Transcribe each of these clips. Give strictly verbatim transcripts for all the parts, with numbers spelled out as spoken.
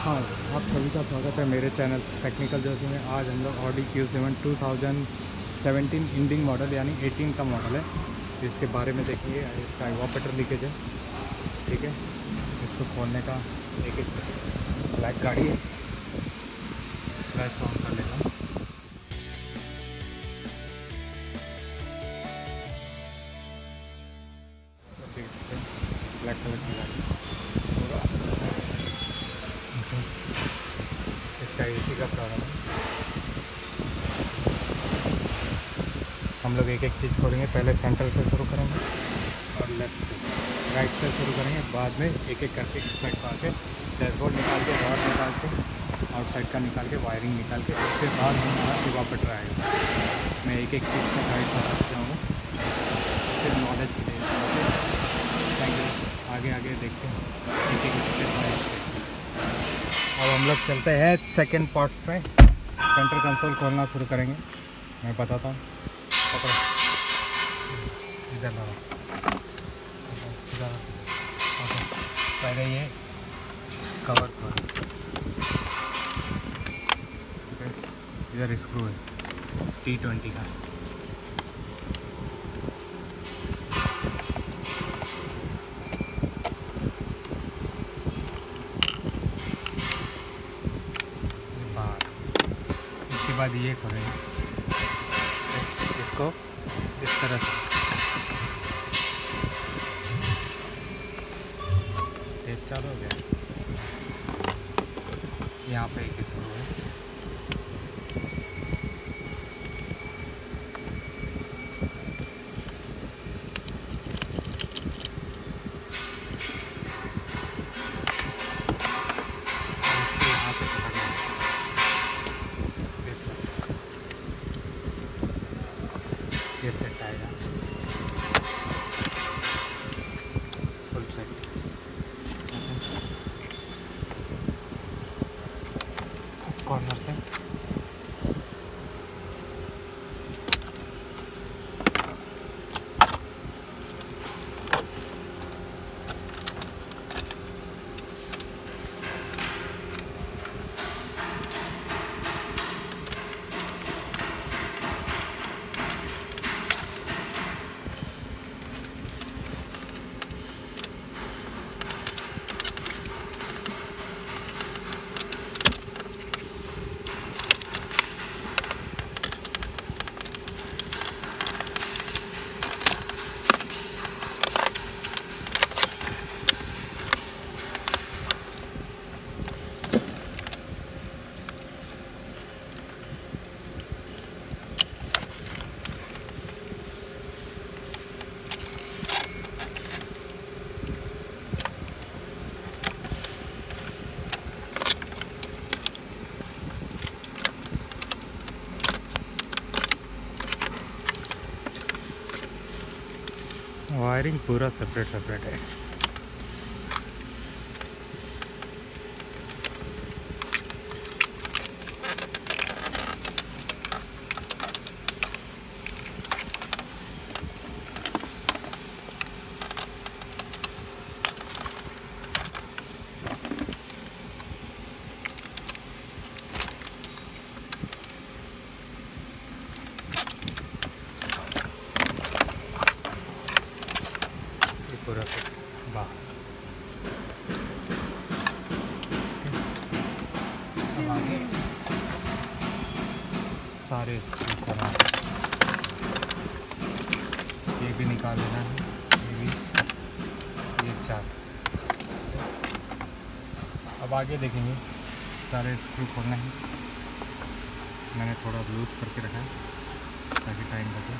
हाय, आप सभी का स्वागत है मेरे चैनल टेक्निकल जोशी में। आज हम लोग Audi Q seven two thousand seventeen ending model यानी एटीन का मॉडल है, इसके बारे में देखिए। इसका एवापोरेटर लीकेज है, ठीक है। इसको खोलने का एक एक ब्लैक गाड़ी है, फ्लैश ऑन कर लेगा। ब्लैक कलर की गाड़ी, इसका एसी का प्रॉब्लम है। हम लोग एक एक चीज़ खोलेंगे, पहले सेंट्रल से शुरू करेंगे और लेफ्ट से राइट से शुरू करेंगे, बाद में एक एक करके साइड पा के डैशबोर्ड निकाल के, रॉड निकाल के, आउटसाइड का निकाल के, वायरिंग निकाल के, उसके बाद हमारा एवापोरेटर आएगा। मैं एक एक चीज़ का गाइड कर सकता हूँ फिर नॉलेज के लिए। Thank you. आगे आगे देखते हैं एक एक स्टेप बाय स्टेप। अब हम लोग चलते हैं सेकंड पार्ट्स पे, सेंटर कंसोल खोलना शुरू करेंगे। मैं बताता हूँ, इधर ला पहले ये कवर खोल, इधर स्क्रू है टी ट्वेंटी का, बाद ये खोलेंगे इसको इस तरह से। चालू हो गया, यहाँ पे एक स्क्रू है, ये सेट आएगा फुल सेट। कॉर्नर से वायरिंग पूरा सेपरेट सेपरेट है। पूरा बाहर सारे ये भी निकाल लेना है, ये भी, ये चार। अब आगे देखेंगे, सारे स्क्रू खोलना है। मैंने थोड़ा लूज करके रखा है ताकि टाइम लगे।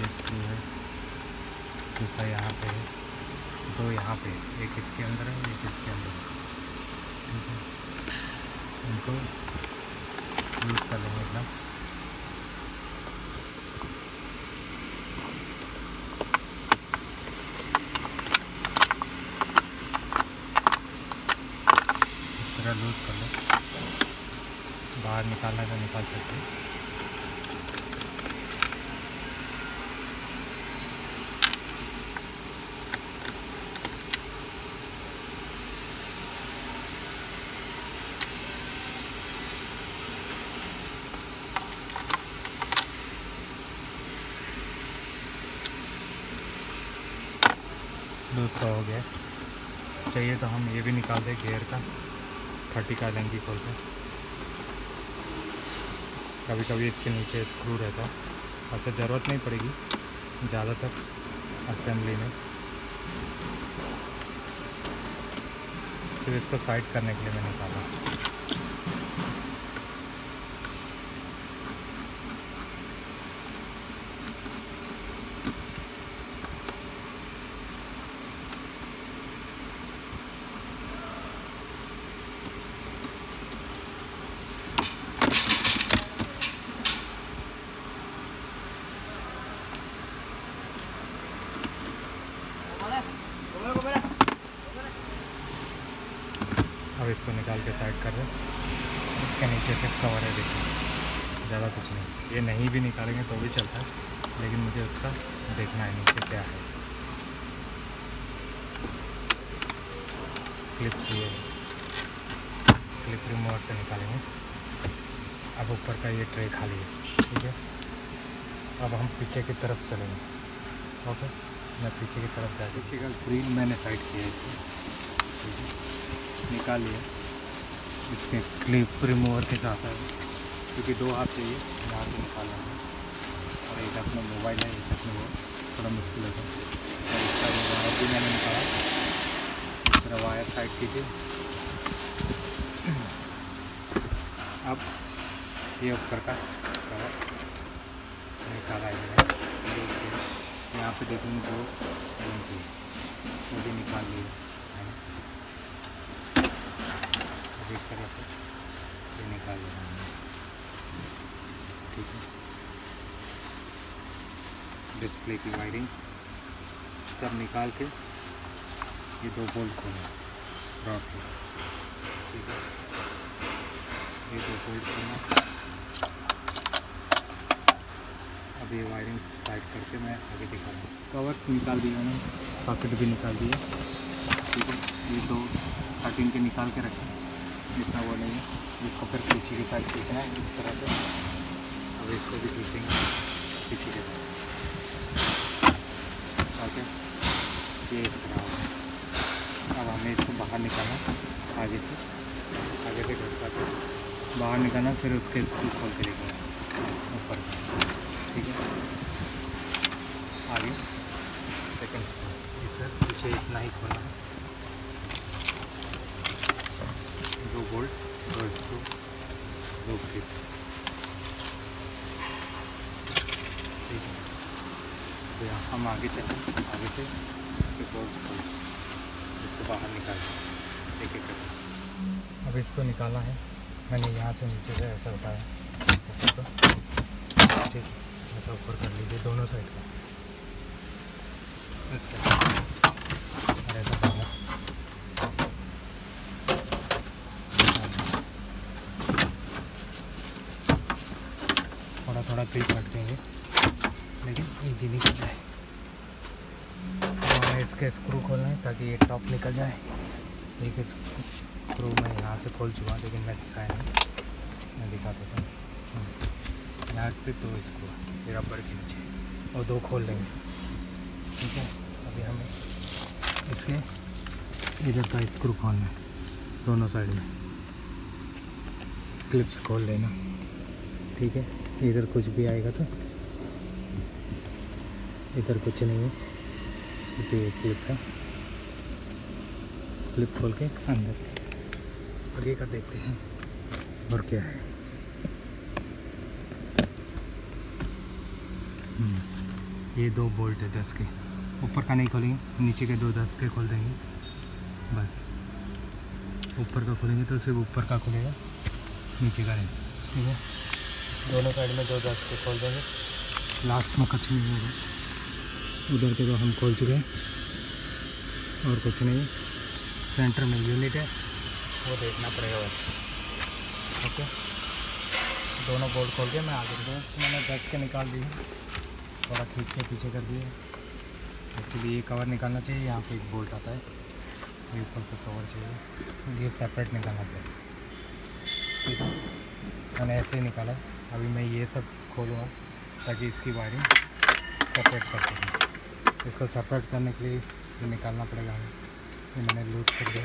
ये स्क्रू है, दूसरा यहाँ पे है, दो यहाँ पे, एक इसके अंदर है, एक इसके अंदर है, ठीक है। इनको यूज कर लेंगे एकदम। इस तरह लूज कर लो, बाहर निकालना है तो निकाल सकते हैं। का हो गया। चाहिए तो हम ये भी निकाल दें गेयर का, थर्टी का लेंगी खोल के। कभी कभी इसके नीचे स्क्रू रहता है, ऐसे ज़रूरत नहीं पड़ेगी ज़्यादातर असेंबली में, सिर्फ इसको साइड करने के लिए मैं निकाला। अब इसको निकाल के साइड कर रहे हैं। इसके नीचे से कवर है, देखिए ज़्यादा कुछ नहीं। ये नहीं भी निकालेंगे तो भी चलता है, लेकिन मुझे उसका देखना है नीचे क्या है। क्लिप चाहिए, क्लिप रिमूवर से निकालेंगे। अब ऊपर का ये ट्रे खाली है, ठीक है। अब हम पीछे की तरफ चलेंगे, ओके। मैं पीछे की तरफ जाती, पीछे का ग्रीन मैंने साइड किया इसको निकालिए। इसके क्लिप रिमूवर के साथ है, क्योंकि दो हाथ चाहिए यहाँ से निकालना है, और एक अपना मोबाइल है, एक अपने वो थोड़ा मुश्किल होता है। और इसका वायर भी मैंने निकाला, इस तरह वायर साइड कीजिए। अब ये ऊपर का कवर निकाला है, यहाँ पे देखेंगे तो वो भी निकाल लिया है। इस तरह से ये निकाल लिया है, ठीक है। डिस्प्ले की वायरिंग सब निकाल के ये दो बोल्ट खोलना रॉड के, ठीक है। ये दो बोल्ट खोलना। अब ये वायरिंग साइड करके मैं आगे दिखाऊंगा। कवर निकाल दिया मैंने, सॉकेट भी निकाल दिया, ठीक है। ये दो कटिंग के निकाल के रखें, जितना वो नहीं है। ये कवर पीछे के साइड खींचना है इस तरह से। अब इसको भी खींचेंगे पीछे के साइड, ओके। ये इस तरह होगा। अब हमें इसको बाहर निकालना, आगे से आगे से घर से बाहर निकालना, फिर उसके स्क्रू खोल के निकालना ऊपर, ठीक है। आगे सेकंड इधर पीछे इतना ही खोलना है, दो बोल्ट, दो स्क्रू, दो क्लिप्स, ठीक है। तो हम आगे चलें, आगे से इसके बोल्ट खोल, इसको बाहर निकाल, ठीक है। अब इसको निकालना है, मैंने यहाँ से नीचे से ऐसा उठाया, ठीक है। ऐसा ऊपर कर लीजिए दोनों साइड का, और ऐसा करना। थोड़ा थोड़ा क्लिप हटेंगे, लेकिन ईजी निकल जाए। हमें इसके स्क्रू खोलना है ताकि ये टॉप निकल जाए। एक स्क्रू मैं यहाँ से खोल चुका, लेकिन मैं दिखाया नहीं, मैं दिखा देता हूँ। यहाँ पे दो इसको रबड़ के नीचे और दो खोल लेंगे, ठीक है। अभी हमें इसके इधर का स्क्रू खोलना है, दोनों साइड में क्लिप्स खोल लेना, ठीक है। इधर कुछ भी आएगा तो, इधर कुछ नहीं है, इसकी क्लिप है, क्लिप खोल के अंदर आगे का देखते हैं और क्या है। ये दो बोल्ट है दस के, ऊपर का नहीं खोलेंगे, नीचे के दो दस के खोल देंगे बस। ऊपर का खोलेंगे तो सिर्फ ऊपर का खुलेगा, नीचे का नहीं, ठीक है। दोनों साइड में दो दस के खोल देंगे, लास्ट में कुछ नहीं होगा। उधर के तो हम खोल चुके हैं और कुछ नहीं। सेंटर में यूनिट है, वो देखना पड़ेगा बस, ओके। दोनों बोल्ट खोल के मैं आगे गया, मैंने दस के निकाल दिए, थोड़ा खींच के पीछे कर दिए। एक्चुअली ये कवर निकालना चाहिए, यहाँ पे एक बोल्ट आता है, ये ऊपर का कवर चाहिए, ये सेपरेट निकालना चाहिए। मैंने ऐसे ही निकाला। अभी मैं ये सब खोलूँगा ताकि इसकी वायरिंग सेपरेट कर सकूँ। इसको सेपरेट करने के लिए तो निकालना पड़ेगा हमें। ये मैंने लूज करके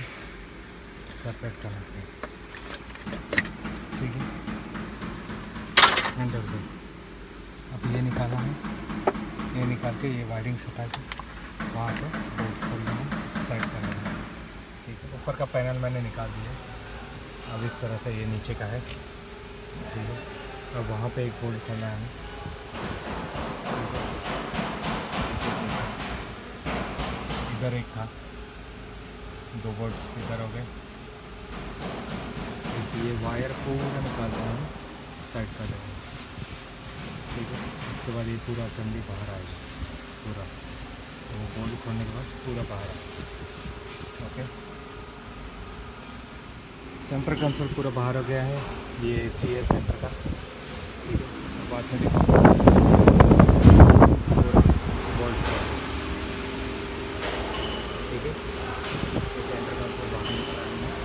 सेपरेट करना पड़ेगा, ठीक है, एंड कर दो। अब ये निकाला है, ये निकाल के ये वायरिंग हटा के वहाँ पर बोल्ट खोल देना, सेट कर देना, ठीक है। ऊपर का पैनल मैंने निकाल दिया, अब इस तरह से ये नीचे का है, ठीक है। अब वहाँ पे एक बोल्ट खोलना है, इधर एक था, दो बोल्ट इधर हो गए। ये वायर पूरा निकाल रहा हूँ, साइड कर रहा हूँ, ठीक है। उसके बाद ये पूरा असेंबली बाहर आएगा, पूरा वो बोल्ट खोलने के बाद पूरा बाहर आएगा, ओके। सेंटर कंसोल पूरा बाहर हो गया है, ये एसी है सेंटर का, ठीक है। बाद में पूरा बोल्ट, ठीक है, सेंटर का आपको बाहर निकालना है।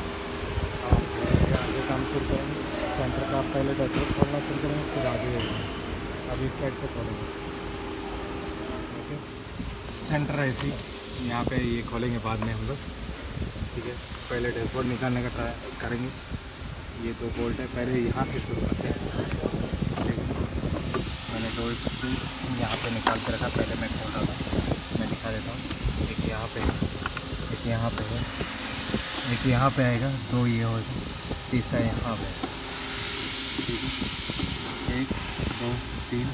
आप पहले आगे काम शुरू करेंगे, सेंटर का आप पहले डॉक्टर खोलना शुरू करेंगे, फिर आगे जाएंगे। अब इस साइड से खोलेंगे, ओके। सेंटर ऐसी यहाँ पे ये खोलेंगे बाद में हम लोग, ठीक है। पहले डैशबोर्ड निकालने का ट्राई करेंगे। ये दो बोल्ट है, पहले यहाँ से शुरू करते हैं, ठीक है। मैंने दो यहाँ पर निकाल के रखा, पहले मैं खोल रहा था, मैं दिखा देता हूँ। एक यहाँ पे है, एक यहाँ पे है, एक यहाँ पे आएगा, दो ये होगा, तीसरा यहाँ पे, ठीक है। एक दो तीन,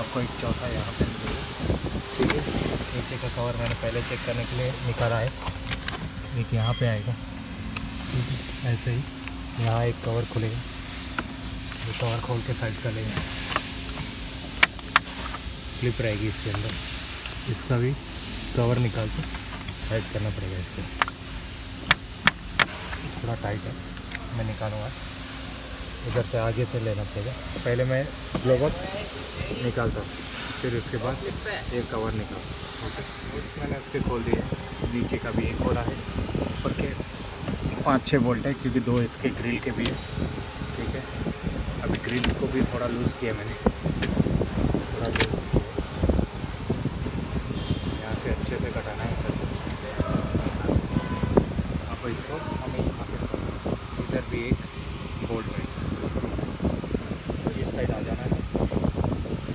आपको एक चौथा यहाँ पे मिलेगा, ठीक है। नीचे का कवर मैंने पहले चेक करने के लिए निकाला है, एक यहाँ पे आएगा, ठीक है। ऐसे ही यहाँ एक कवर खुलेगा, ये कवर खोल के साइड कर लेंगे, क्लिप रहेगी इसके अंदर, इसका भी कवर निकाल के साइड करना पड़ेगा। इसके थोड़ा टाइट है, मैं निकालूंगा, इधर से आगे से लेना पड़ेगा। पहले मैं ग्लोबॉक्स निकालता हूँ, फिर उसके बाद एक कवर निकालता, ओके। मैंने उसके खोल दिए, नीचे का भी एक खोला है, ऊपर के पाँच छः बोल्ट है, क्योंकि दो इसके ग्रिल के भी है, ठीक है। अभी ग्रिल को भी थोड़ा लूज़ किया मैंने, थोड़ा लूज यहाँ से अच्छे से कटाना है। इसको हमें इधर भी एक बोल्ट है, तो इस साइड आ जाना है,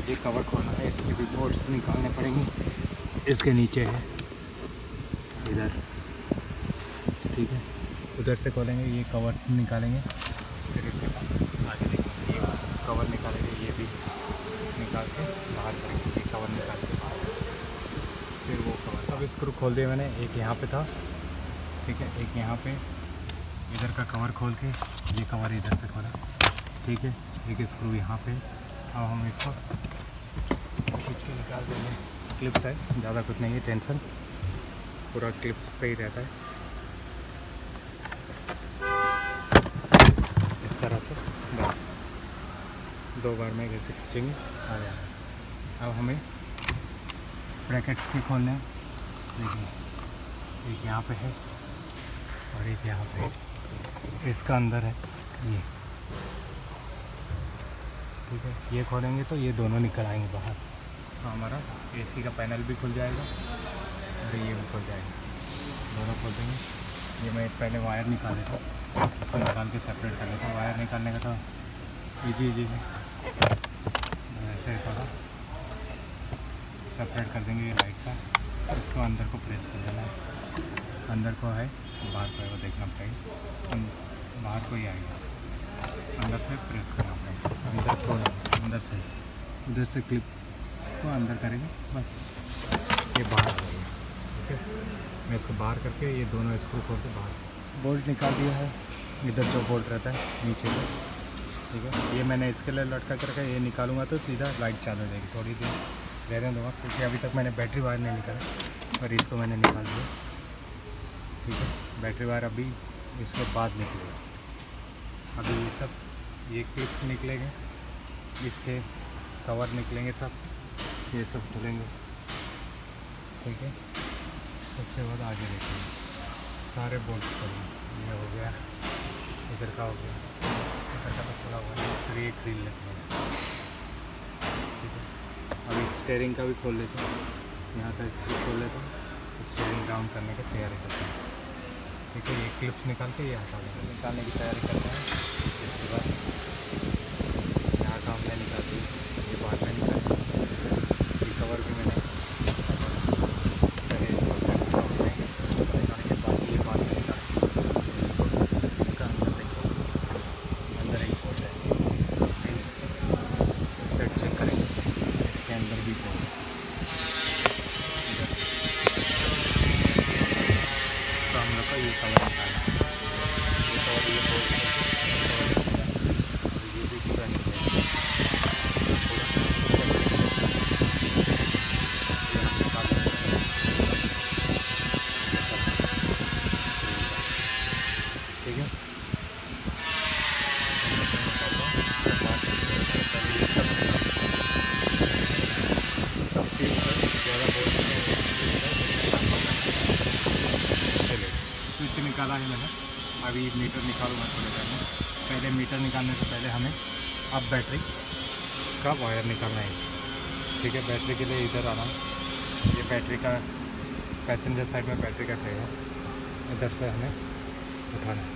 ये कवर खोलना है, इसके भी बोल्ट्स निकालने पड़ेंगे। इसके नीचे है इधर, ठीक है, उधर से खोलेंगे, ये कवर्स निकालेंगे, फिर इसके बाद आगे देखेंगे, ये कवर निकालेंगे, ये भी निकाल के बाहर करेंगे, ये कवर निकाल के बाहर, फिर वो कवर। अब स्क्रू खोल दिया मैंने, एक यहाँ पे था, ठीक है, एक यहाँ पे, इधर का कवर खोल के ये कवर इधर से खोला, ठीक है। एक स्क्रू यहाँ पे, अब हम इसको खींच के निकाल देंगे। क्लिप्स है, ज़्यादा कुछ नहीं है टेंशन, पूरा क्लिप्स पे ही रहता है, इस तरह से बस दो बार में जैसे खींचेंगे आ जाएगा। अब हमें ब्रैकेट्स के खोलने हैं, देखिए एक यहाँ पे है और एक यहाँ पे, इसका अंदर है ये, ठीक है। ये खोलेंगे तो ये दोनों निकल आएंगे बाहर, तो हमारा एसी का पैनल भी खुल जाएगा और ये भी खुल जाएगा, दोनों खोल देंगे। ये मैं पहले वायर निकाल देता हूँ, इसको निकाल के सेपरेट कर लेता हूँ। वायर निकालने का था इजी इजी है, ऐसे थोड़ा सेपरेट कर देंगे। ये लाइट का, इसको अंदर को प्रेस कर देना है, अंदर को है बाहर को, वो देखना पड़ेगा, बाहर को ही आएगा, अंदर से प्रेस करना पड़ेगा, अंदर खोला, अंदर से उधर से क्लिप को अंदर करेंगे, बस ये बाहर हो गया, ओके। मैं इसको बाहर करके ये दोनों स्क्रू खोल के बाहर बोल्ट निकाल दिया है, इधर जो बोल्ट रहता है नीचे का, ठीक है। ये मैंने इसके लिए लटका कर रखा, ये निकालूंगा तो सीधा लाइट चालू हो जाएगी, थोड़ी देर रहने दूँगा, क्योंकि अभी तक मैंने बैटरी वायर नहीं निकाला, पर इसको मैंने निकाल दिया, ठीक है। बैटरी वायर अभी इसके बाद निकलेगा, अभी ये सब, ये क्लिप्स निकलेंगे, इसके कवर निकलेंगे, सब ये सब खुलेंगे, ठीक है। उसके बाद आगे देखेंगे, सारे बोल्ट खोलेंगे, ये हो गया, इधर का हो गया, इधर का तो खुला हुआ है, फिर ये ग्रिल लगेगा, ठीक है। अभी स्टेयरिंग का भी खोल लेते हैं, यहाँ का इसको खोल लेते हैं, स्टीयरिंग डाउन करने की तैयारी करते हैं। ठीक है, ये क्लिप्स निकाल के ये हटा देंगे, निकालने की तैयारी करते हैं। इसके बाद यहाँ काम मैं निकाल दी, ये बाहर मैं निकाल दी, कवर भी मैंने निकाला है मैंने। अभी मीटर निकालूंगा थोड़े टाइम में। पहले मीटर निकालने से पहले हमें अब बैटरी का वायर निकालना है। ठीक है, बैटरी के लिए इधर आना। ये बैटरी का पैसेंजर साइड में बैटरी का ट्रे है, इधर से हमें उठाना है।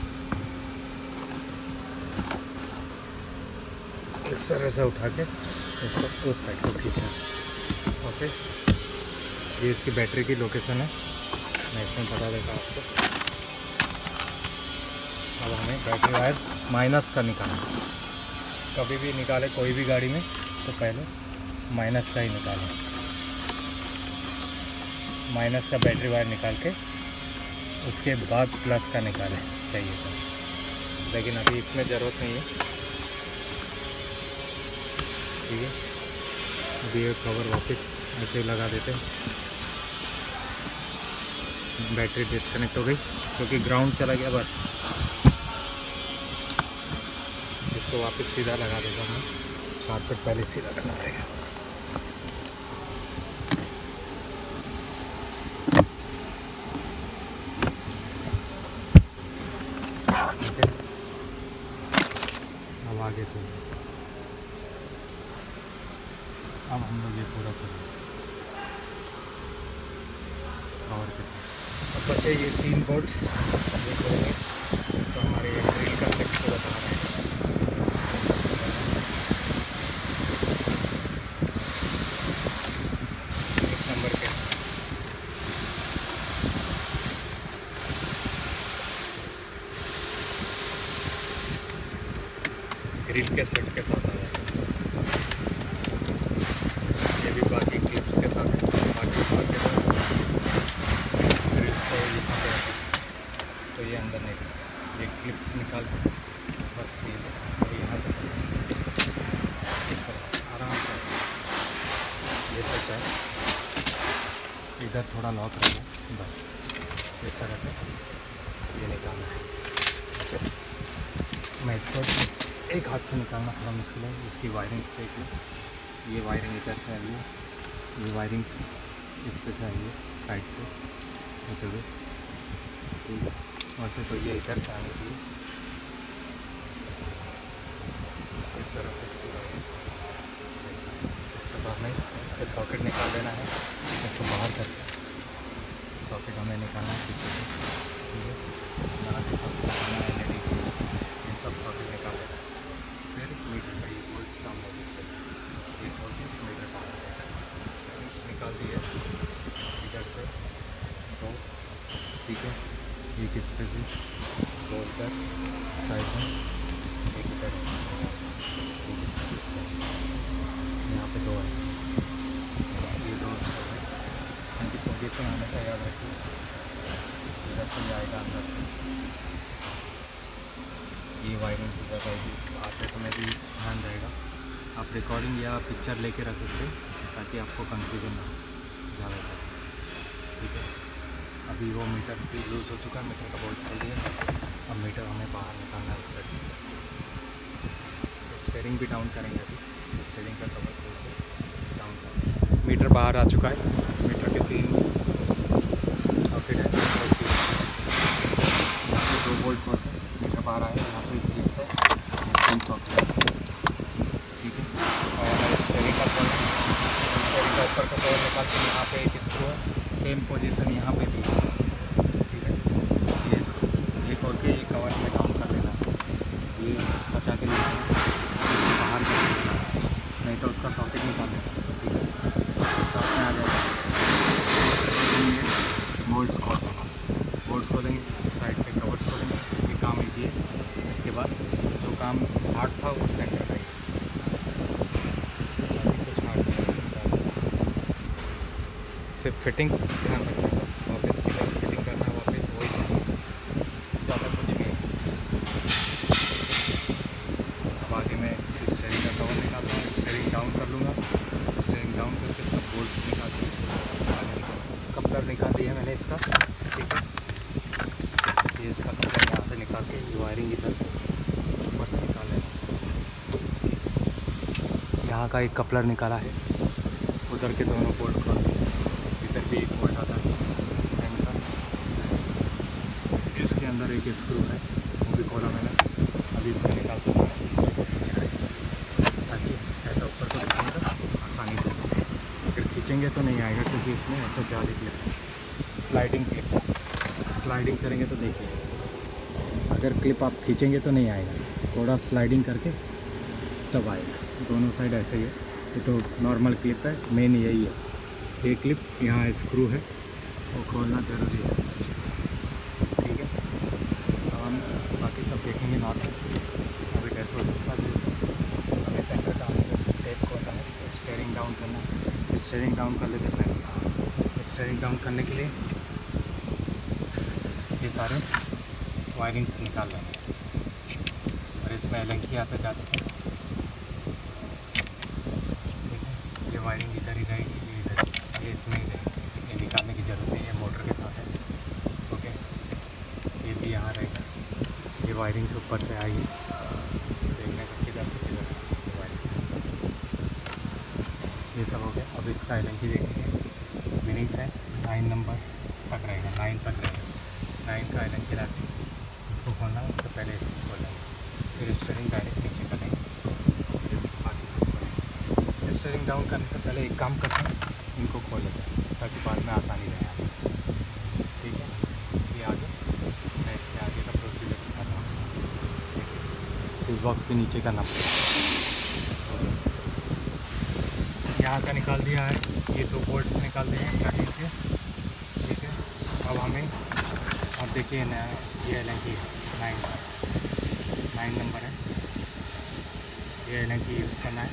इस तरह से उठा के इसको उस साइड को खींचना। ओके, ये इसकी बैटरी की लोकेशन है, मैं इसमें बता देता हूँ आपको। अब हमें बैटरी वायर माइनस का निकालना, कभी भी निकाले कोई भी गाड़ी में तो पहले माइनस का ही निकालें। माइनस का बैटरी वायर निकाल के उसके बाद प्लस का निकालें चाहिए था, लेकिन अभी इसमें ज़रूरत नहीं है। ठीक है, अभी ये कवर वापस ऐसे लगा देते हैं। बैटरी डिस्कनेक्ट हो गई क्योंकि ग्राउंड चला गया। बस तो वापस सीधा लगा देगा। हमें कारपेट पहले सीधा करना पड़ेगा। ठीक है, अब आगे चलिए। अब हम लोग ये पूरा करेंगे और के साथ। अब बचे ये तीन बोर्ड्स, ये करेंगे तो हमारे ये ग्रिल का सेट पूरा तैयार है। ग्रिल के सेट के साथ आ जाएगा, ये भी बाकी क्लिप्स के साथ है। बाकी बात के साथ ग्रिल को यहाँ पे तो ये अंदर नहीं गया, ये क्लिप्स निकाल के बस ये यहाँ से आराम से ये सेट है। इधर थोड़ा लॉक रहेगा, बस इस तरह से ये निकालना है। मैं इसको एक हाथ से निकालना थोड़ा मुश्किल है, इसकी वायरिंग से एक ये वायरिंग इधर से आ रही है, ये वायरिंग से इस पर से आ रही है साइड से निकल। ठीक है, वैसे तो ये इधर से आनी चाहिए। इस तरह से इसकी वायरिंग, तब हमें इसका सॉकेट निकाल देना है। इसको बाहर करके सॉकेट हमें निकालना है पीछे से। ठीक है, बना के सॉकेट निकालना है, एल ई डी ये सब सॉकेट निकाल देना है। मीटर का ये बोल्ट सामने दिखते हैं, ये बोल्ट मीटर का निकाल दिए इधर से। तो ठीक है, एक इस पर से बोल्ट का साइड में एक इधर, यहाँ पे दो है। ये दो इनकी पोजीशन हमेशा याद रखिए, इधर से आएगा अंदर से। ये वायरिंग से ज़्यादा आते समय भी ध्यान रहेगा। आप रिकॉर्डिंग या पिक्चर लेके रख सकते हैं ताकि आपको कंफ्यूजन ना हो ज़्यादा। ठीक है, अभी वो मीटर भी लूज़ हो चुका है, मीटर का बोल्ट खोल दिया। अब मीटर हमें बाहर निकालना है साइड से। स्टीयरिंग भी डाउन करेंगे, अभी स्टीयरिंग का कवर खोल के डाउन करेंगे। मीटर बाहर आ चुका है। मीटर के तीन सॉकेट है, दो बोल्ट खोलते हैं, मीटर बाहर आया। ठीक है, और स्टीयरिंग का ऊपर का कवर निकाल के यहाँ पे एक स्क्रू है, सेम पोजीशन यहाँ पे भी है, ठीक है। ये इसको ये खोल के ये कवर में डाउन कर देना, ये बचा के बाहर नहीं तो उसका सॉकेट निकाल देना, ठीक है। साथ में आ जाएगा बोल्ट्स खोल देना, बोल्ट्स खोलेंगे साइड पे, कवर्स खोलेंगे, ये काम लीजिए। इसके बाद जो काम हार्ड था वो सेंटर का फिटिंग ध्यान रखना है, वापस की बार फिटिंग करना है, वापस वही ज़्यादा कुछ नहीं है। अब आगे मैं स्टेयरिंग का कवर निकालता हूँ, स्टेयरिंग डाउन कर लूँगा, स्टेयरिंग डाउन करके सब बोल्ट निकाल दूँगा। कपलर निकाल दिया मैंने इसका, ठीक है। ये इसका कपलर यहाँ से निकाल के वायरिंग इधर से ऊपर निकाल लेना। यहाँ का एक कपलर निकाला है, उधर के दोनों बोल्ट खोल दिए, भी एक बोल्ट आता है एंड का। इसके अंदर एक स्क्रू है, वो भी खोला मैंने, अभी इसको निकालता हूँ ताकि ऐसा ऊपर को दिखाएगा आसानी से। अगर खींचेंगे तो नहीं आएगा क्योंकि इसमें ऐसा जाली क्लिप है, स्लाइडिंग क्लिप है। स्लाइडिंग करेंगे तो देखिए, अगर क्लिप आप खींचेंगे तो नहीं आएगा, थोड़ा स्लाइडिंग करके तब आएगा। दोनों साइड ऐसे ही है, ये तो नॉर्मल क्लिप है, मेन यही है। ये क्लिप यहाँ स्क्रू है, वो खोलना ज़रूरी है अच्छे से, ठीक है। अब हम बाकी सब देखेंगे नॉर्मल। अभी डैशबोर्ड का जो हमें सेंटर डाउन टेप खोलना है, स्टीयरिंग डाउन करना है, स्टीयरिंग डाउन कर लेते हैं। स्टीयरिंग डाउन करने के लिए ये सारे वायरिंग्स निकाल लेंगे और इसमें एलंकी आते जाते हैं, ठीक है। ये वायरिंग इधर ही रहेगी, इसमें ये निकालने की ज़रूरत नहीं है, मोटर के साथ है, ओके। ये भी यहाँ रहेगा, ये वायरिंग से ऊपर से आई है, देखने का किधर से किधर है वायरिंग। ये सब हो गया, अब इसका एलंकी देखेंगे। मीनिंग्स है नाइन नंबर तक रहेगा, नाइन तक रहेगा, नाइन का एलंकी रख के इसको खोलना, उससे पहले इसको खोलेंगे, फिर स्टीयरिंग डायरेक्ट नीचे करेंगे, बाकी सब खोलेंगे। स्टीयरिंग डाउन करने से पहले एक काम करते हैं, इनको खोल लेते हैं ताकि बाद में आसानी रहे, ठीक है। ये आगे मैं इसके आगे का प्रोसीजर दिखाता हूँ। स्विच बॉक्स के नीचे का नाम यहाँ का निकाल दिया है, ये दो बोल्ट्स निकाल दिए हैं स्टार्टिंग के, ठीक है। अब हमें अब देखिए ना, ये एलंकी नाइन नाइन नंबर है, ये एलंकी यूज़ करना है।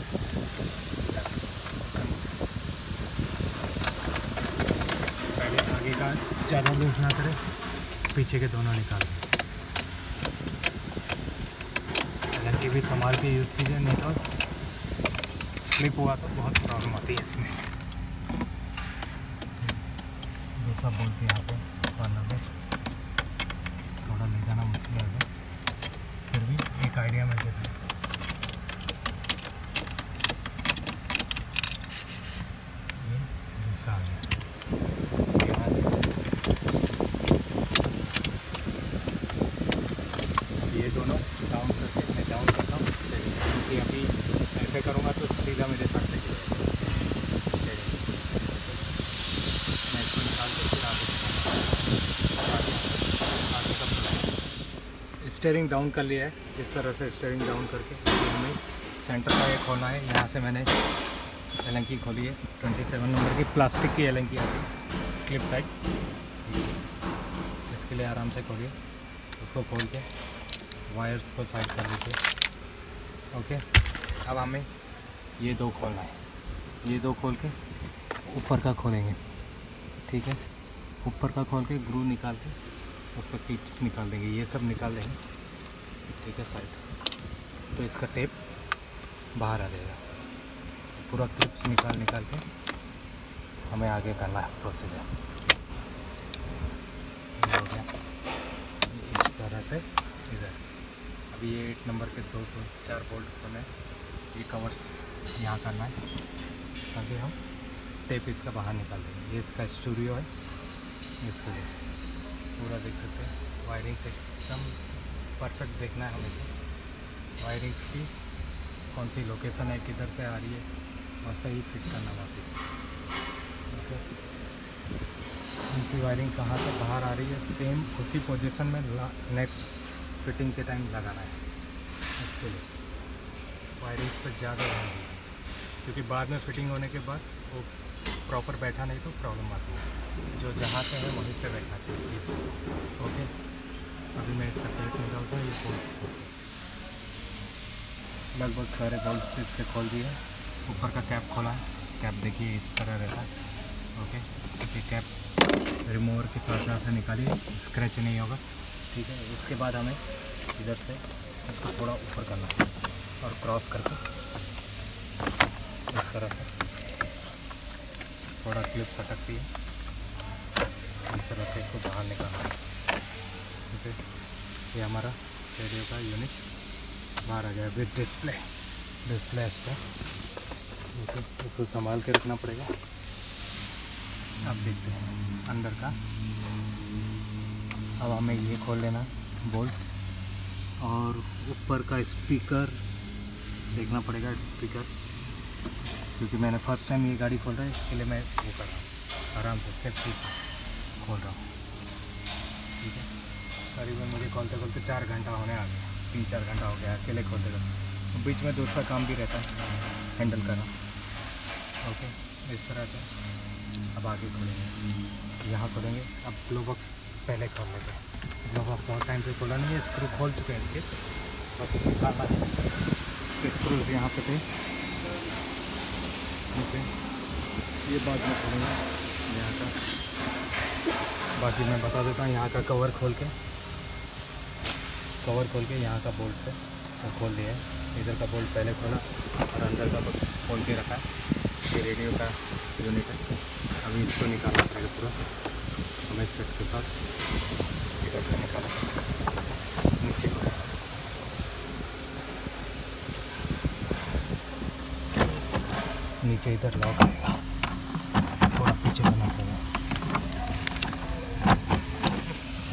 ज़्यादा लूज ना करें, पीछे के दोनों निकाल दें। एलंकी भी संभाल के यूज़ कीजिए, नहीं तो स्लिप हुआ तो बहुत प्रॉब्लम आती है इसमें। ये सब बोलते हैं यहाँ पे पालना में थोड़ा ले जाना मुश्किल है, फिर भी एक आइडिया मिल जाता है। ये गुस्सा आ गया, दोनों डाउन करके मैं डाउन करता हूँ, क्योंकि अभी ऐसे करूँगा तो सीधा मेरे साथ से मैं इसको निकाल के फिर आगे। स्टीयरिंग डाउन कर लिया है, इस तरह से स्टीयरिंग डाउन करके हमें सेंटर का ये खोलना है। यहाँ से मैंने एलंकी खोली है, ट्वेंटी सेवन नंबर की प्लास्टिक की एलंकी आती है, क्लिप टाइप। इसके लिए आराम से खोलिए, उसको खोल के वायर्स को साइड कर लीजिए, ओके। अब हमें ये दो खोलना है, ये दो खोल के ऊपर का खोलेंगे, ठीक है। ऊपर का खोल के ग्रू निकाल के उसका क्लिप्स निकाल देंगे, ये सब निकाल देंगे, ठीक है। साइड तो इसका टेप बाहर आ जाएगा, पूरा क्लिप्स निकाल निकाल के हमें आगे करना है प्रोसीजर। हो गया इस तरह से इधर। अभी ये एट नंबर के दो दो चार बोल्ट खोले, ये कवर्स यहाँ करना है ताकि हम टेप इसका बाहर निकाल देंगे। ये इसका स्टूडियो है, इसको पूरा देख सकते हैं, वायरिंग से एकदम परफेक्ट देखना है हमें। वायरिंग्स की कौन सी लोकेशन है, किधर से आ रही है, और सही फिट करना वापस, ओके। इनकी वायरिंग कहाँ से बाहर आ रही है, सेम उसी पोजीशन में नेक्स्ट फिटिंग के टाइम लगाना है। इसके लिए वायरिंग्स पर ज़्यादा ध्यान दीजिए, क्योंकि बाद में फिटिंग होने के बाद वो प्रॉपर बैठा नहीं तो प्रॉब्लम आती है। जो जहाँ से है वहीं पर बैठना चाहिए। ओके, अभी मैं इसका टेप निकालता हूँ। ये बोल्ट लगभग सारे बोल्ट इससे खोल दिए। ऊपर का कैप खोला है, कैप देखिए इस तरह रहता है। ओके, तो कैप रिमूवर के साथ साथ निकालिए, स्क्रैच नहीं होगा। ठीक है, उसके बाद हमें इधर से इसको थोड़ा ऊपर करना है और क्रॉस करके इस तरह से थोड़ा क्लिप सटकती है, इस तरह से इसको बाहर निकालना है। ठीक है, ये हमारा रेडियो का यूनिट बाहर आ गया विद डिस्प्ले। डिस्प्ले इसका ओके, इसको संभाल के रखना पड़ेगा। अब देखते हैं अंदर का। अब हमें ये खोल लेना बोल्ट्स, और ऊपर का स्पीकर देखना पड़ेगा। स्पीकर क्योंकि मैंने फर्स्ट टाइम ये गाड़ी खोल रहा है, इसके लिए मैं वो कर रहा हूँ, आराम से सेफ्टी से खोल रहा हूँ। ठीक है, करीबन मुझे खोलते खोलते चार घंटा होने आ गया, तीन चार घंटा हो गया अकेले खोलते खोलते। बीच में दूसरा काम भी रहता है हैंडल करना। ओके, इस तरह से अब आगे खोलेंगे, यहाँ खोलेंगे। अब ग्लो बॉक्स पहले खोल लेते हैं। ग्लो बॉक्स बहुत टाइम से खोला नहीं है, स्क्रू खोल चुके हैं इसके, बस निकालना है। तो स्क्रू यहाँ पे थे। ओके, ये बाद में खोलेंगे यहाँ का। बाकी मैं बता देता हूँ, यहाँ का कवर खोल के कवर खोल के यहाँ का बोल्ट है वो खोल दिया है। इधर का बोल्ट पहले खोला और अंदर का खोल के रखा है। ये रेडियो का यूनिट है, अभी इसको निकालना पड़ेगा पूरा। हमें सेट के साथ इधर से निकाला नीचे को। नीचे इधर लॉक आएगा, थोड़ा पीछे करना पड़ेगा,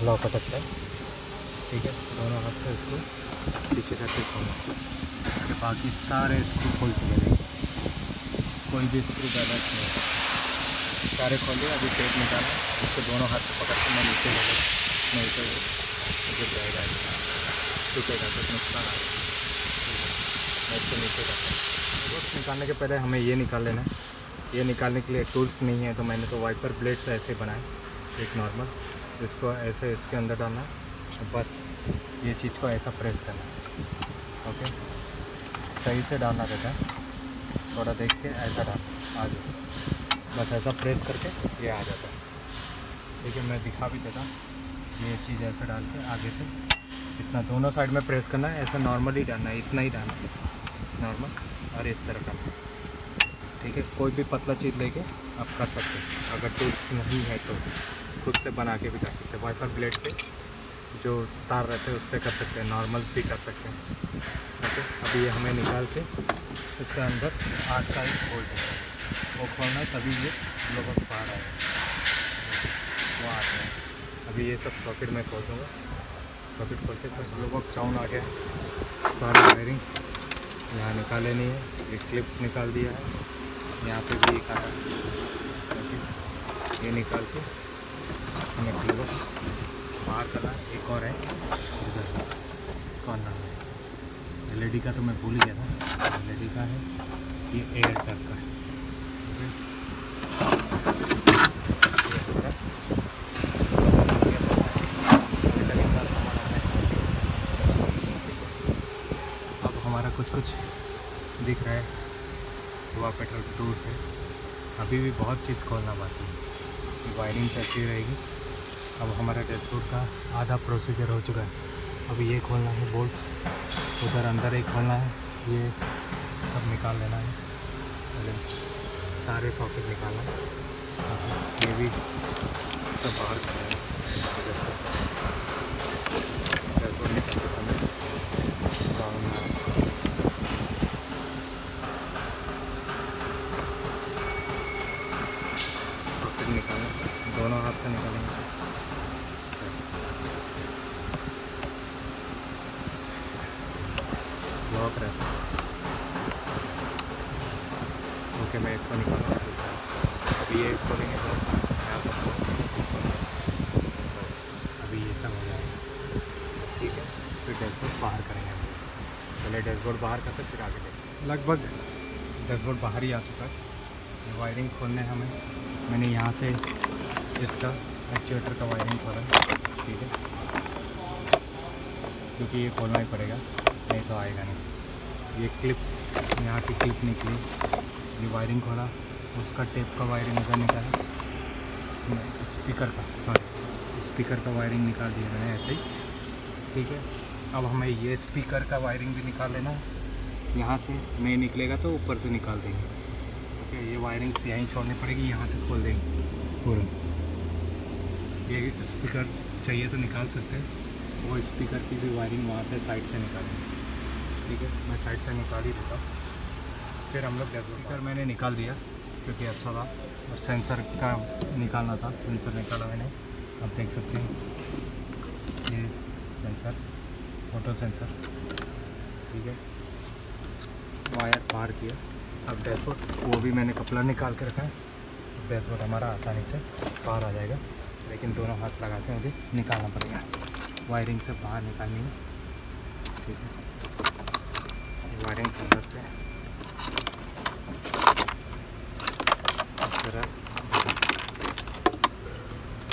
लॉक अटकता है। ठीक है, दोनों हाथ से इसको पीछे करके खोलना। इसके बाकी सारे इसको खोल चुके, कोई भी स्क्रू बैलेंस नहीं है, सारे खोले। अभी टेप निकालना, उसको दोनों हाथ से पकड़ के मैं नीचे लगा, नहीं तो गिर जाएगा, टूटेगा तो नुकसान आएगा। मैं इसको नीचे रखता हूँ। बोल्ट निकालने के पहले हमें ये निकाल लेना है। ये निकालने के लिए टूल्स नहीं है, तो मैंने तो वाइपर ब्लेड से ऐसे बनाए, एक नॉर्मल। इसको ऐसे इसके अंदर डालना, बस ये चीज़ को ऐसा प्रेस करना। ओके, सही से डालना रहता है, थोड़ा देख के ऐसा डाल आ जाए, बस ऐसा प्रेस करके ये आ जाता है। ठीक है, मैं दिखा भी देता हूँ। ये चीज़ ऐसा डाल के आगे से इतना दोनों साइड में प्रेस करना है, ऐसा नॉर्मल ही डालना है, इतना ही डालना है नॉर्मल, और इस तरह डालना। ठीक है, कोई भी पतला चीज़ लेके आप कर सकते हैं, अगर टूल्स नहीं है तो खुद से बना के भी कर सकते हैं। वाइपर ब्लेड से जो तार रहते हैं उससे कर सकते हैं, नॉर्मल भी कर सकते हैं। ओके, अभी ये हमें निकाल के इसके अंदर आठ का एक बोल्ट है वो खोलना, तभी ये लोगों को बाहर आए वो आ रहे हैं। अभी ये सब सॉकेट में खोल दूँगा। सॉकेट खोल के सब ग्लो बॉक्स साउंड आ गया है। सारे वायरिंग्स यहाँ निकाले नहीं है, ये क्लिप्स निकाल दिया है, यहाँ पे भी एक आया। ओके, ये निकाल के हमें ग्लो बॉक्स बाहर करना। एक और है इधर कॉर्नर में, एलईडी का तो मैं भूल ही गया था। एलईडी का है ये, एयर टैप का है। अब हमारा कुछ कुछ दिख रहा है इवापोरेटर टूर से। अभी भी बहुत चीज़ खोलना बाकी है, वायरिंग चलती रहेगी। अब हमारा डैशबोर्ड का आधा प्रोसीजर हो चुका है। अब ये खोलना है बोल्ट्स, उधर अंदर एक खोलना है, ये सब निकाल लेना है, अरे सारे सॉकेट निकालना है। ये भी सब बाहर करना है, सॉकेट निकालना, दोनों हाथ से निकालेंगे। ओके, okay, मैं इसको निकालूंगा। अब ये खोलेंगे तो यहाँ पर बाहर करेंगे हम लोग। पहले डैशबोर्ड बाहर करते फिर आगे देखें। लगभग डैशबोर्ड बाहर ही आ चुका है। ये वायरिंग खोलने हमें, मैंने यहाँ से इसका एक्चुएटर का वायरिंग खोला है, ठीक है, क्योंकि ये खोलना ही पड़ेगा नहीं तो आएगा नहीं। ये क्लिप्स, यहाँ की क्लिप निकली, ये वायरिंग खोला, उसका टेप का वायरिंग उधर निकाला, स्पीकर का सॉरी स्पीकर का वायरिंग निकाल दिया मैंने ऐसे ही, ठीक है। अब हमें ये स्पीकर का वायरिंग भी निकाल लेना है, यहाँ से नहीं निकलेगा तो ऊपर से निकाल देंगे, ठीक है। ये वायरिंग से यहीं छोड़नी पड़ेगी, यहाँ से खोल देंगे पूरा। ये स्पीकर चाहिए तो निकाल सकते हैं, वो स्पीकर की भी वायरिंग वहाँ से साइड से निकालेंगे, ठीक है। मैं साइड से निकाल ही देता हूँ, फिर हम लोग स्पीकर मैंने निकाल दिया क्योंकि अच्छा था, और सेंसर का निकालना था, सेंसर निकाला मैंने। आप देख सकते हैं ये सेंसर, फोटो सेंसर, ठीक है। वायर पार किया। अब डैशबोर्ड, वो भी मैंने कपड़ा निकाल के रखा है, डैशबोर्ड हमारा आसानी से पार आ जाएगा, लेकिन दोनों हाथ लगा के मुझे निकालना पड़ेगा, वायरिंग से बाहर निकालनी है, ठीक है। वायरिंग सेंसर से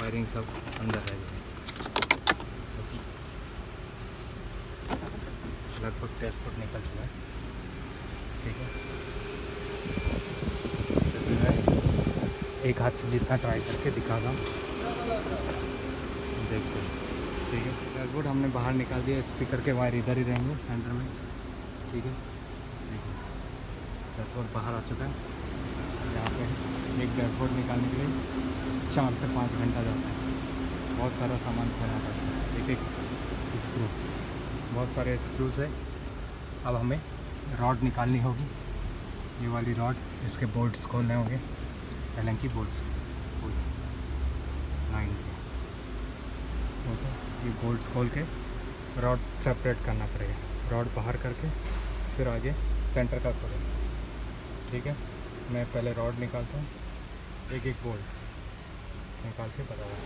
वायरिंग सब अंदर है, लगभग डैशबोर्ड निकल चुका है, ठीक है। एक हाथ से जितना ट्राई करके दिखा रहा हूँ, देखते हैं, ठीक है। डैशबोर्ड हमने बाहर निकाल दिया, स्पीकर के वायर इधर ही रहेंगे सेंटर में, ठीक है। डैशबोर्ड बाहर आ चुका है। यहाँ पे एक डैशबोर्ड निकालने के लिए चार से पाँच घंटा जाता है, बहुत सारा सामान खोलना पड़ता है, एक एक स्क्रू, बहुत सारे स्क्रूज है। अब हमें रॉड निकालनी होगी, ये वाली रॉड, इसके बोल्ट्स खोलने होंगे, एलन की बोल्ट्स नाइन के, ओके। ये बोल्ट्स खोल के रॉड सेपरेट करना पड़ेगा, रॉड बाहर करके फिर आगे सेंटर का खोलेंगे, ठीक है। मैं पहले रॉड निकालता हूँ, एक एक बोल्ट निकाल के बता रहा हूँ।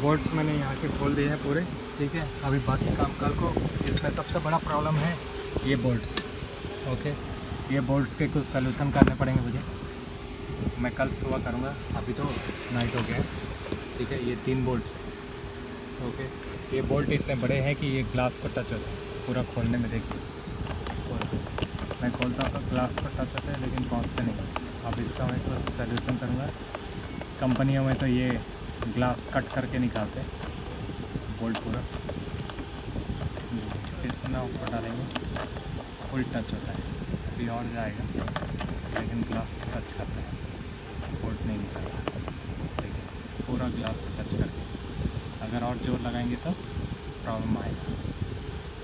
बोल्ट्स मैंने यहाँ के खोल दिए हैं पूरे, ठीक है। अभी बाकी काम कल को। इसमें सबसे बड़ा प्रॉब्लम है ये बोल्ट्स, ओके। ये बोल्ट्स के कुछ सलूशन करने पड़ेंगे मुझे, मैं कल सुबह करूँगा, अभी तो नाइट हो गया, ठीक है। ये तीन बोल्ट्स, ओके। ये बोल्ट इतने बड़े हैं कि ये ग्लास को टच होता है पूरा, खोलने में देखिए मैं खोलता हूँ तो ग्लास पर टच होता है, लेकिन बहुत से नहीं। अब इसका मैं कुछ सोल्यूशन करूँगा। कंपनियों में तो ये ग्लास कट करके निकालते हैं बोल्ट पूरा, इतना ऊपर डालेंगे फुल टच होता है, अभी और जाएगा लेकिन ग्लास टच करते हैं, बोल्ट नहीं निकलता, ठीक है। पूरा ग्लास टच करके अगर और जोर लगाएंगे तो प्रॉब्लम आएगा।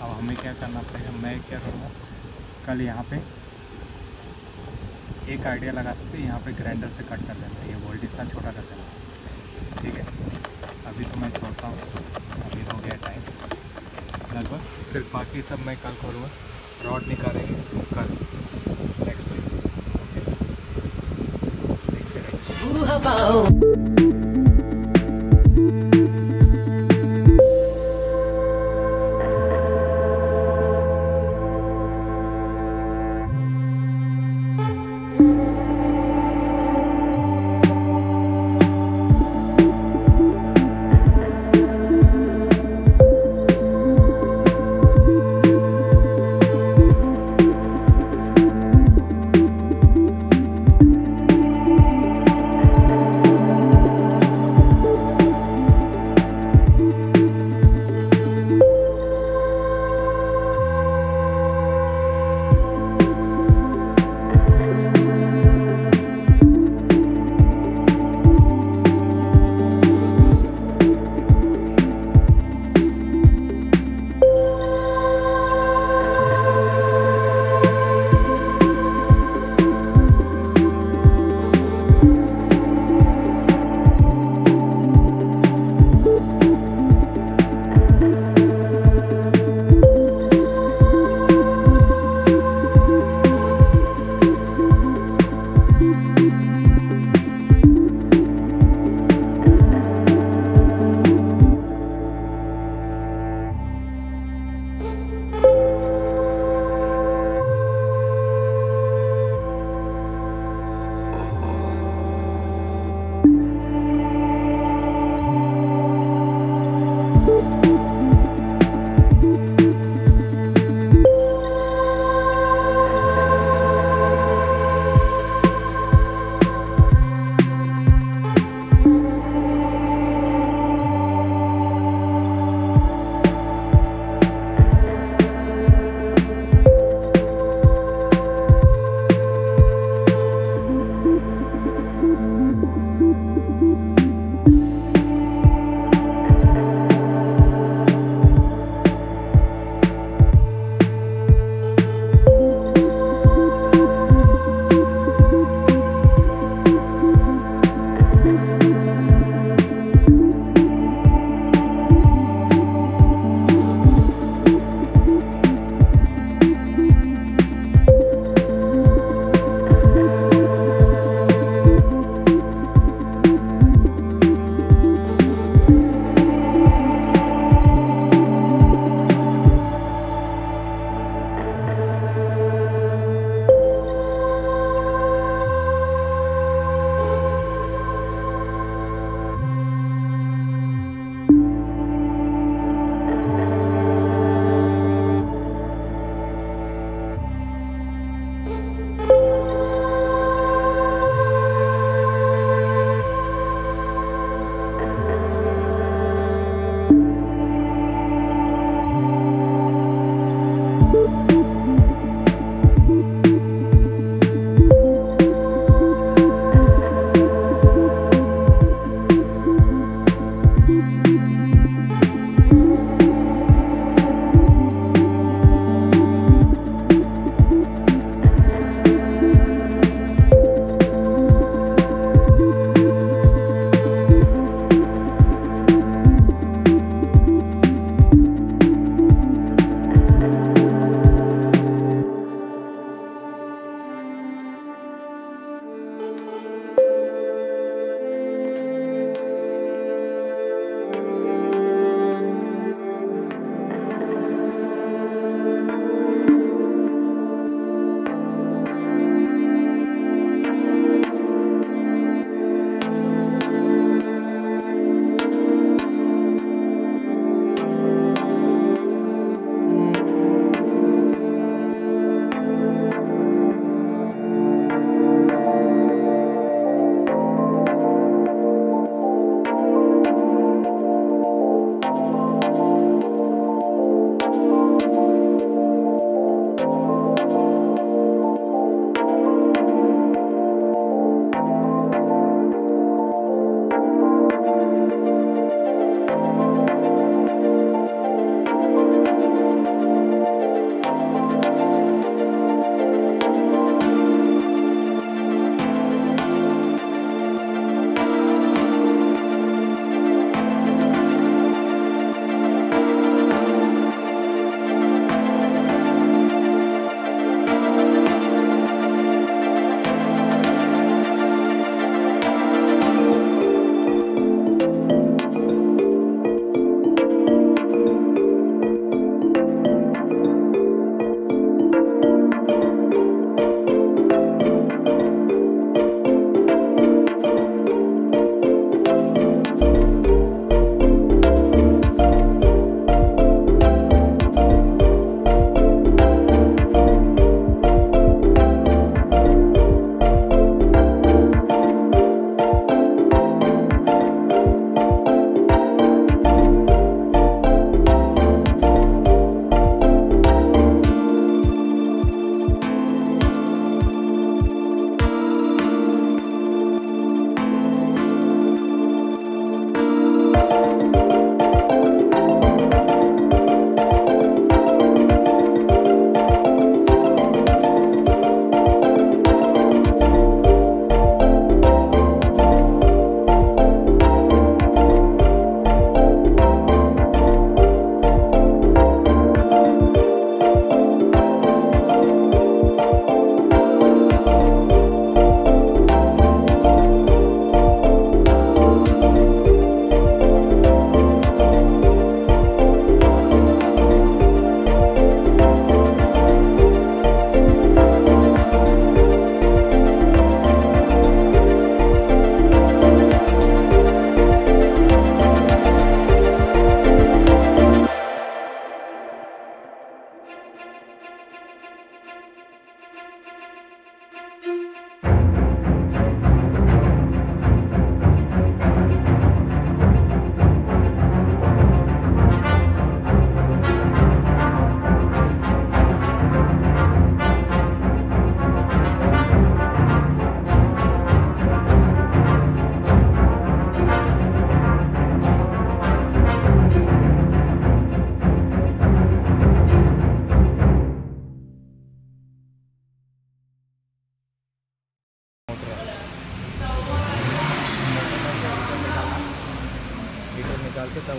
अब हमें क्या करना पड़ेगा, मैं क्या करूँगा कल, यहाँ पे एक आइडिया लगा सकते हैं, यहाँ पे ग्राइंडर से कट कर देना है, ये बोल्ट इतना छोटा कर देना है, ठीक है। अभी तो मैं छोड़ता हूँ, अभी हो गया टाइम लगभग, फिर बाकी सब मैं कल खोलूँगा। रॉड निकालेंगे कल, नेक्स्ट वीक, ओके।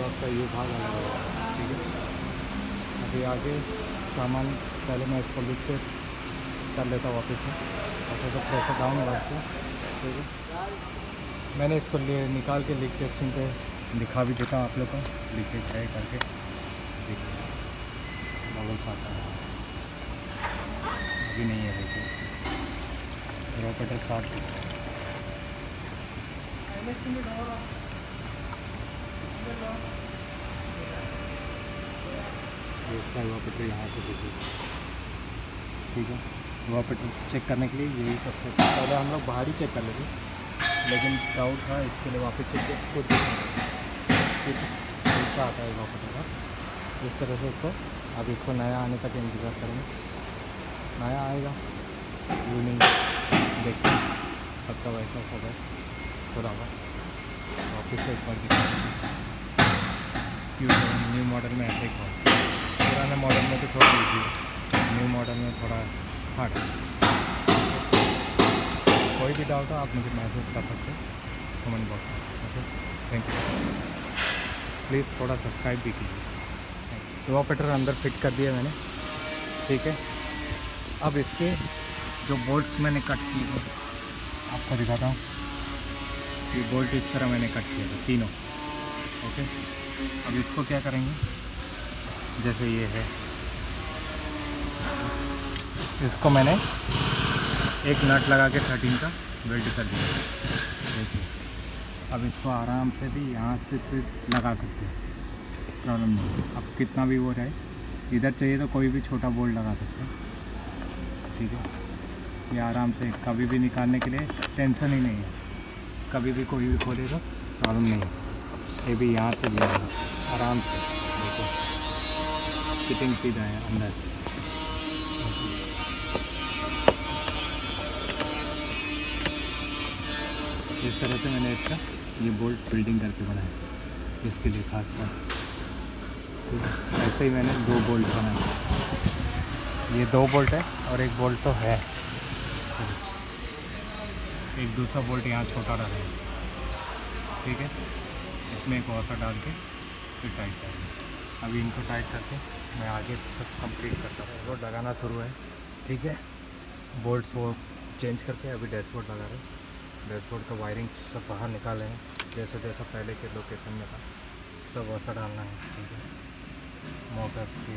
आपका ये भाग अलग होगा। ठीक है, अभी आगे सामान पहले मैं इसको लिख के कर लेता वापस से, ऐसा तो प्रेशर डाउन होगा इसको। ठीक है, मैंने इसको लिए निकाल के लीक टेस्टिंग पे दिखा भी देता हूँ आप लोग को, लीकेज है करके। ठीक है, बबल्स आता है अभी नहीं है, देखिए रॉकेटर साथ इसका एवापोरेटर यहाँ से देखिए। ठीक है, एवापोरेटर चेक करने के लिए यही सबसे पहले हम लोग बाहर ही चेक कर लेते, लेकिन डाउट था इसके लिए वापस चेक कर। ठीक है, इसका आता है एवापोरेटर का इस तरह से इसको, अब इसको नया आने तक इंतज़ार करेंगे, नया आएगा यूनिंग देखते हैं सबका वैसा सब है थोड़ा बहुत। वापस से एक बार दिखा क्यू सेवन न्यू मॉडल में ऐसे ही, पुराने मॉडल में तो थोड़ा ईजी है, न्यू मॉडल में थोड़ा हार्ड। कोई भी डाउट हो आप मुझे मैसेज कर सकते हो कमेंट बॉक्स में। ओके, थैंक यू, प्लीज़ थोड़ा सब्सक्राइब भी कीजिए, थैंक यू। एवापोरेटर अंदर फिट कर दिया मैंने। ठीक है, अब इसके जो बोल्ट्स मैंने कट किए हैं आपको दिखाता हूँ। ये बोल्ट इस तरह मैंने कट किए थे तीनों। ओके, अब इसको क्या करेंगे, जैसे ये है इसको मैंने एक नट लगा के थर्टीन का वेल्ड कर दिया। देखिए, अब इसको आराम से भी यहाँ से लगा सकते हैं, प्रॉब्लम नहीं। अब कितना भी वो रहे, इधर चाहिए तो कोई भी छोटा बोल्ट लगा सकते हैं। ठीक है, ये आराम से कभी भी निकालने के लिए टेंशन ही नहीं है, कभी भी कोई भी खोलेगा प्रॉब्लम नहीं है। ये भी यहाँ से लिया आराम से, देखो फिटिंग सीधा है अंदर। इस तरह से मैंने इसका ये बोल्ट बिल्डिंग करके बनाया इसके लिए खास कर। ऐसे ही मैंने दो बोल्ट बनाए, ये दो बोल्ट है और एक बोल्ट तो है, एक दूसरा बोल्ट यहाँ छोटा डाला है। ठीक है, इसमें एक और सा डाल के फिर टाइट करेंगे। अभी इनको टाइट करके मैं आगे सब कंप्लीट करता हूँ। डैशबोर्ड लगाना शुरू है। ठीक है, बोल्ट्स वो चेंज करके अभी डैशबोर्ड लगा रहे हैं। डैशबोर्ड का वायरिंग सब बाहर निकाल रहे हैं, जैसे जैसा पहले के लोकेशन में था सब वैसा डालना है। ठीक है, मॉकअप्स की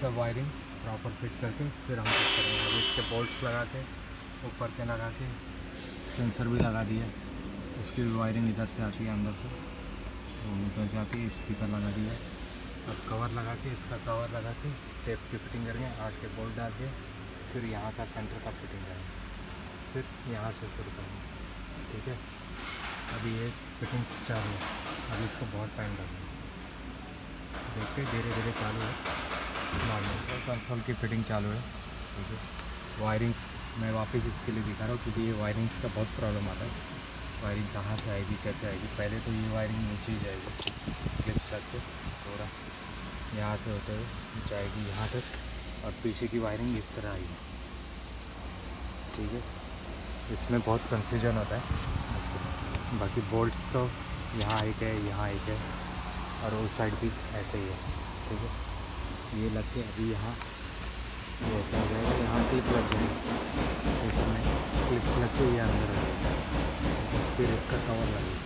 सब वायरिंग प्रॉपर फिट करके फिर हम फिट करेंगे। अभी इसके बोल्ट्स लगा के ऊपर के लगा के सेंसर भी लगा दिया, उसकी वायरिंग इधर से आती है अंदर से वो उधर जाती है। स्पीकर लगा दिया, अब कवर लगा के इसका कवर लगा के टेप की फिटिंग करेंगे, आठ के बोल्ट डाल के फिर यहाँ का सेंटर का फिटिंग करेंगे, फिर यहाँ से शुरू करेंगे। ठीक है, अभी ये फिटिंग चालू है, अभी इसको बहुत टाइम लगेगा, देख के धीरे धीरे चालू है नॉर्मल। कंसोल की फिटिंग चालू है। ठीक है, वायरिंग्स मैं वापस इसके लिए दिखा रहा हूँ क्योंकि ये वायरिंग्स का बहुत प्रॉब्लम आता है, वायरिंग कहाँ से आएगी कैसे आएगी। पहले तो ये वायरिंग नीचे ही जाएगी, क्लिप्स तक थोड़ा यहाँ से होते हुए जाएगी यहाँ तक, और पीछे की वायरिंग इस तरह आएगी। ठीक है, इसमें बहुत कंफ्यूजन होता है। बाकी बोल्ट्स तो यहाँ एक है यहाँ एक है और उस साइड भी ऐसे ही है। ठीक है, ये लग के अभी यहाँ ऐसा हो जाएगा, यहाँ क्लिप लग जाएगा, इसमें क्लिप लग के ये अंदर हो जाएगा, फिर इसका कवर लगेगा,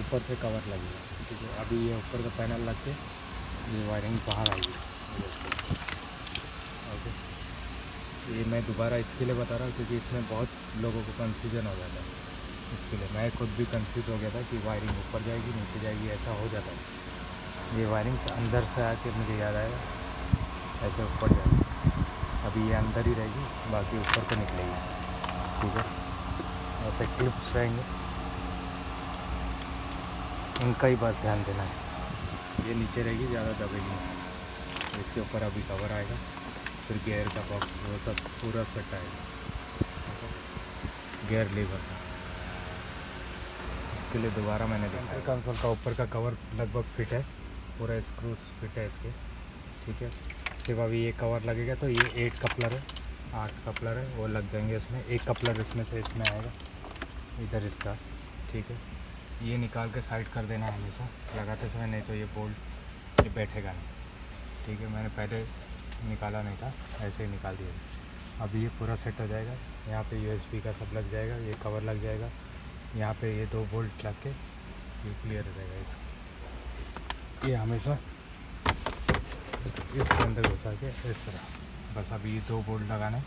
ऊपर से कवर लगेगा। ठीक है, अभी ये ऊपर का पैनल लग के ये वायरिंग बाहर आएगी। ओके, ये मैं दोबारा इसके लिए बता रहा हूँ क्योंकि इसमें बहुत लोगों को कन्फ्यूजन हो जाता है, इसके लिए मैं खुद भी कन्फ्यूज हो गया था कि वायरिंग ऊपर जाएगी नीचे जाएगी, ऐसा हो जाता है। ये वायरिंग अंदर से आके मुझे याद आया ऐसे ऊपर जाएगी, अभी ये अंदर ही रहेगी बाकी ऊपर से निकलेगी। ठीक है, ऐसे क्लिप्स रहेंगे, उनका ही बस ध्यान देना है, ये नीचे रहेगी ज़्यादा दबेगी नहीं। इसके ऊपर अभी कवर आएगा, फिर गियर का बॉक्स वो सब पूरा सेट आएगा, गियर लीवर का। इसके लिए दोबारा मैंने देखा कंसोल का ऊपर का कवर लगभग फिट है, पूरा स्क्रू फिट है इसके। ठीक है, सिर्फ अभी ये कवर लगेगा तो ये एट कपलर है, आठ कपलर है वो लग जाएंगे इसमें, एक कपलर इसमें से इसमें आएगा इधर इसका। ठीक है, ये निकाल के साइड कर देना हमेशा लगाते समय, नहीं तो ये बोल्ट ये बैठेगा नहीं। ठीक है, मैंने पहले निकाला नहीं था, ऐसे ही निकाल दिया। अब ये पूरा सेट हो जाएगा, यहाँ पे यूएसबी का सब लग जाएगा, ये कवर लग जाएगा, यहाँ पे ये दो बोल्ट लग के ये क्लियर हो जाएगा। इसका ये हमेशा इसके अंदर घुसा के इस तरह बस। अब ये दो बोल्ट लगाना,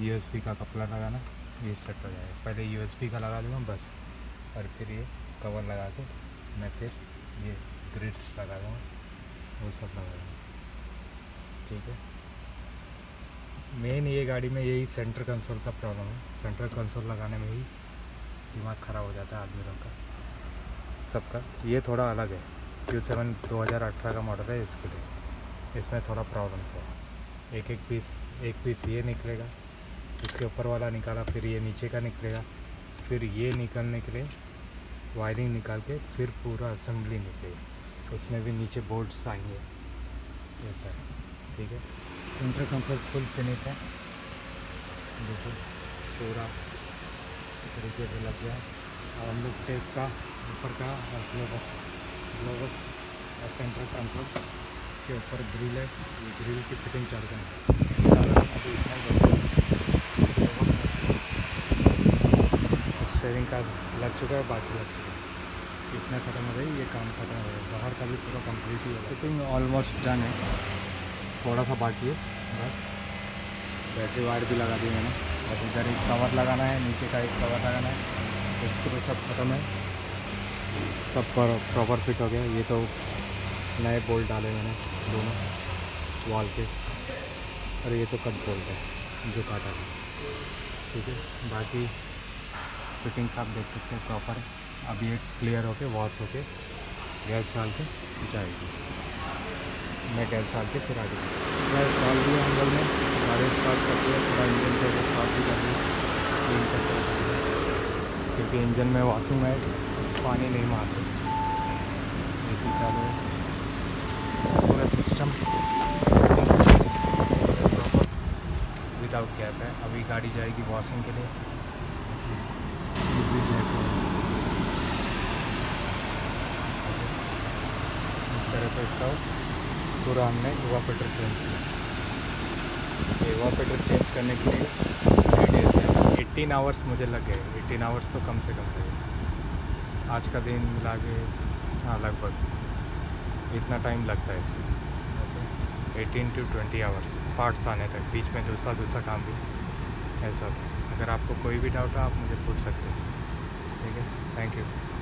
यूएसबी का कपड़ा लगाना, ये सेट हो जाएगा। पहले यूएसबी का लगा दूँगा बस, और फिर ये कवर लगा के मैं फिर ये ग्रिड्स लगा दूँगा, वो सब लगा दूँगा। ठीक है, मेन ये गाड़ी में यही सेंटर कंसोल का प्रॉब्लम है। सेंटर कंसोल लगाने में ही दिमाग ख़राब हो जाता है आदमी लोग का, सबका। ये थोड़ा अलग है, क्यू सेवन दो हज़ार अठारह का मॉडल है, इसके लिए इसमें थोड़ा प्रॉब्लम्स है। एक एक पीस एक पीस ये निकलेगा, इसके ऊपर वाला निकाला, फिर ये नीचे का निकलेगा, फिर ये निकलने के लिए वायरिंग निकाल के फिर पूरा असेंबली निकलेगी, उसमें भी नीचे बोल्ट्स आएंगे जैसा। ठीक है, सेंटर कंसोल फुल फिनिश है, देखो पूरा तरीके से लग गया। और हम लोग टेप का ऊपर का और ग्लोवक्स ग्लोवक्स और सेंटर कंसोल के ऊपर ग्रिल है, ग्रिल की फिटिंग चालू करेंगे। स्टीयरिंग का लग चुका है, बाकी लग चुका है, इतना खत्म हो गई, ये काम खत्म हो गया। बाहर का भी पूरा कंप्लीट ही है, फिटिंग ऑलमोस्ट डन है, थोड़ा सा बाकी है बस। बैटरी वायर भी लगा दी मैंने, और इधर एक कवर लगाना है, नीचे का एक कवर लगाना है, इसको सब खत्म है, सब प्रॉपर फिट हो गया। ये तो नए बोल्ट डाले मैंने दोनों वॉल के, और ये तो कट बोल्ट है जो काटा है। ठीक है, बाकी फिटिंग्स आप देख सकते हैं प्रॉपर है। अब ये क्लियर होके वॉश होके गैस डाल के जाएगी, मैं गैस डाल के फिर आगे गैस डाल दिया हम लोग ने, सारे स्टार्ट कर दिया, पूरा इंजन से स्टार्ट भी कर दिया, क्योंकि इंजन में वॉशिंग है, पानी नहीं मारते, ऐसी चालू है पूरा सिस्टम विदाउट गैप है। अभी गाड़ी जाएगी वॉशिंग के लिए, इस तरह से इसका पूरा हमने एवापोरेटर चेंज किया। एवापोरेटर चेंज करने के लिए एटीन आवर्स मुझे लगे, एटीन आवर्स तो कम से कम लगे, आज का दिन मिला के हाँ लगभग इतना टाइम लगता है इसमें, eighteen to twenty hours parts आने तक। बीच में दूसरा दूसरा काम भी ऐसा था। अगर आपको कोई भी डाउट हो आप मुझे पूछ सकते हैं। ठीक है, थैंक यू।